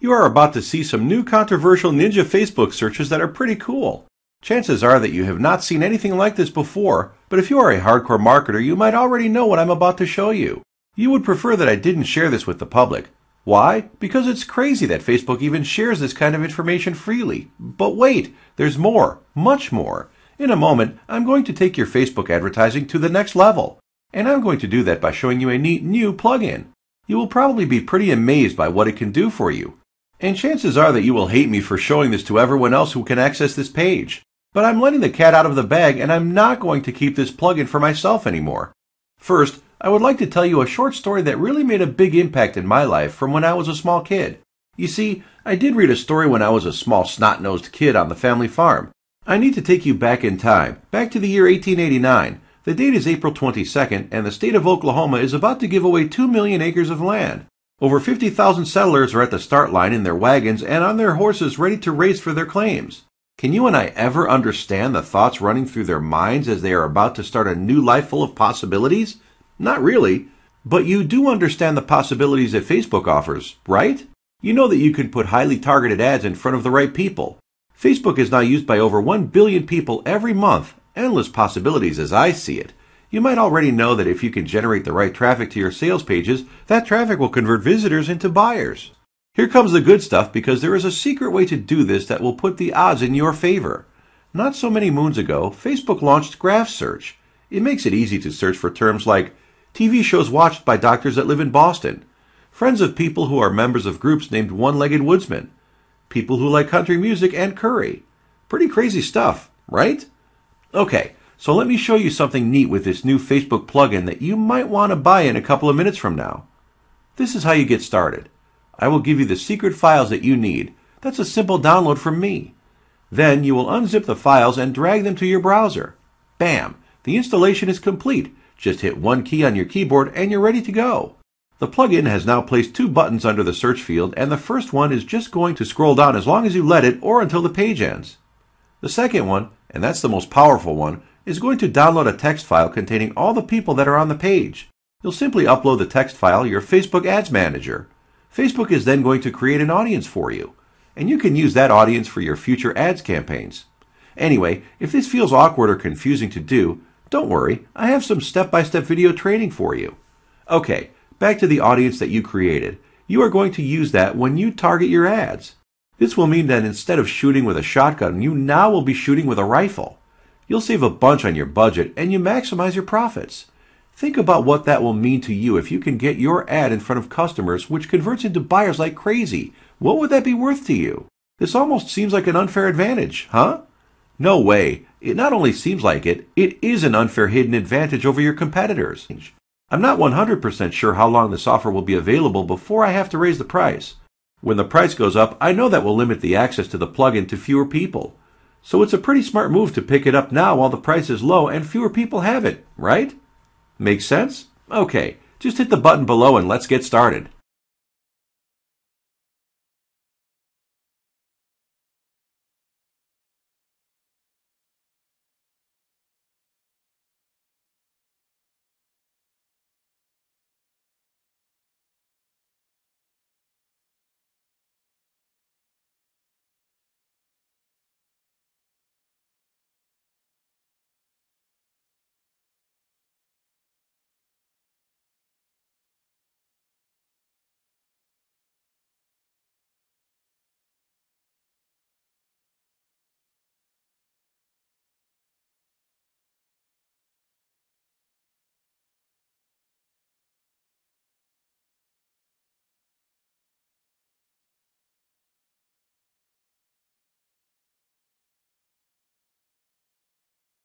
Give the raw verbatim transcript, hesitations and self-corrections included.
You are about to see some new controversial Ninja Facebook searches that are pretty cool. Chances are that you have not seen anything like this before, but if you are a hardcore marketer, you might already know what I'm about to show you. You would prefer that I didn't share this with the public. Why? Because it's crazy that Facebook even shares this kind of information freely. But wait, there's more, much more. In a moment, I'm going to take your Facebook advertising to the next level. And I'm going to do that by showing you a neat new plugin. You will probably be pretty amazed by what it can do for you. And chances are that you will hate me for showing this to everyone else who can access this page. But I'm letting the cat out of the bag, and I'm not going to keep this plugin for myself anymore. First, I would like to tell you a short story that really made a big impact in my life from when I was a small kid. You see, I did read a story when I was a small snot-nosed kid on the family farm. I need to take you back in time, back to the year eighteen eighty-nine. The date is April twenty-second, and the state of Oklahoma is about to give away two million acres of land. Over fifty thousand settlers are at the start line in their wagons and on their horses ready to race for their claims. Can you and I ever understand the thoughts running through their minds as they are about to start a new life full of possibilities? Not really, but you do understand the possibilities that Facebook offers, right? You know that you can put highly targeted ads in front of the right people. Facebook is now used by over one billion people every month, endless possibilities as I see it. You might already know that if you can generate the right traffic to your sales pages, that traffic will convert visitors into buyers. Here comes the good stuff, because there is a secret way to do this that will put the odds in your favor. Not so many moons ago, Facebook launched Graph Search. It makes it easy to search for terms like T V shows watched by doctors that live in Boston, friends of people who are members of groups named One-Legged Woodsman, people who like country music and curry. Pretty crazy stuff, right? Okay. So let me show you something neat with this new Facebook plugin that you might want to buy in a couple of minutes from now. This is how you get started. I will give you the secret files that you need. That's a simple download from me. Then you will unzip the files and drag them to your browser. Bam! The installation is complete. Just hit one key on your keyboard and you're ready to go. The plugin has now placed two buttons under the search field, and the first one is just going to scroll down as long as you let it or until the page ends. The second one, and that's the most powerful one, is going to download a text file containing all the people that are on the page. You'll simply upload the text file to your Facebook Ads Manager. Facebook is then going to create an audience for you, and you can use that audience for your future ads campaigns. Anyway, if this feels awkward or confusing to do, don't worry, I have some step-by-step video training for you. Okay, back to the audience that you created. You are going to use that when you target your ads. This will mean that instead of shooting with a shotgun, you now will be shooting with a rifle. You'll save a bunch on your budget, and you maximize your profits. Think about what that will mean to you if you can get your ad in front of customers, which converts into buyers like crazy. What would that be worth to you? This almost seems like an unfair advantage, huh? No way. It not only seems like it, it is an unfair hidden advantage over your competitors. I'm not one hundred percent sure how long this offer will be available before I have to raise the price. When the price goes up, I know that will limit the access to the plugin to fewer people. So it's a pretty smart move to pick it up now while the price is low and fewer people have it, right? Makes sense? Okay, just hit the button below and let's get started.